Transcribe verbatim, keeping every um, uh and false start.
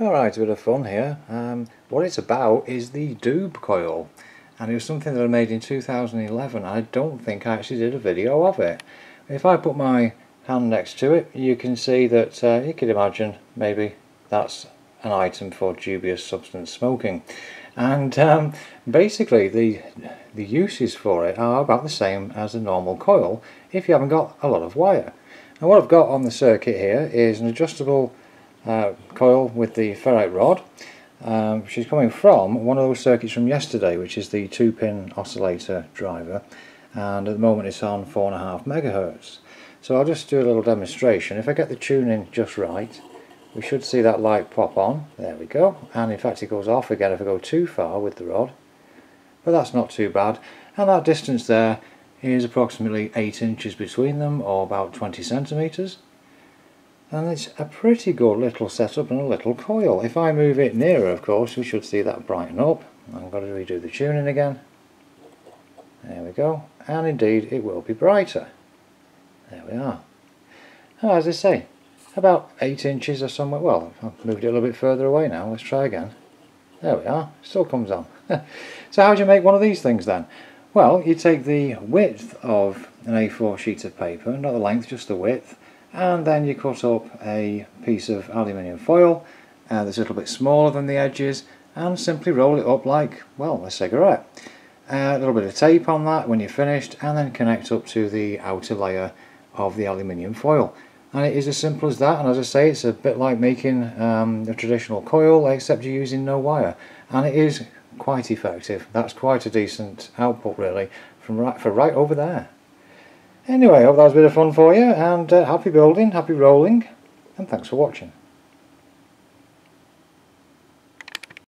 Alright, a bit of fun here. Um, what it's about is the Doob coil, and it was something that I made in two thousand eleven. I don't think I actually did a video of it. If I put my hand next to it, you can see that uh, you could imagine maybe that's an item for dubious substance smoking. And um, basically the the uses for it are about the same as a normal coil if you haven't got a lot of wire. And what I've got on the circuit here is an adjustable Uh, coil with the ferrite rod. Um, she's coming from one of those circuits from yesterday, which is the two pin oscillator driver, and at the moment it's on four and a half megahertz. So I'll just do a little demonstration. If I get the tuning just right, we should see that light pop on. There we go. And in fact it goes off again if I go too far with the rod, but that's not too bad. And that distance there is approximately eight inches between them, or about twenty centimeters. And it's a pretty good little setup and a little coil. If I move it nearer, of course, we should see that brighten up. I've got to redo the tuning again. There we go. And indeed, it will be brighter. There we are. Oh, as I say, about eight inches or somewhere. Well, I've moved it a little bit further away now. Let's try again. There we are. Still comes on. So how do you make one of these things then? Well, you take the width of an A four sheet of paper, not the length, just the width, and then you cut up a piece of aluminium foil uh, that's a little bit smaller than the edges, and simply roll it up like, well, a cigarette. Uh, a little bit of tape on that when you're finished, and then connect up to the outer layer of the aluminium foil. And it is as simple as that, and as I say, it's a bit like making um, a traditional coil, except you're using no wire. And it is quite effective. That's quite a decent output, really, from right, for right over there. Anyway, I hope that was a bit of fun for you, and uh, happy building, happy rolling, and thanks for watching.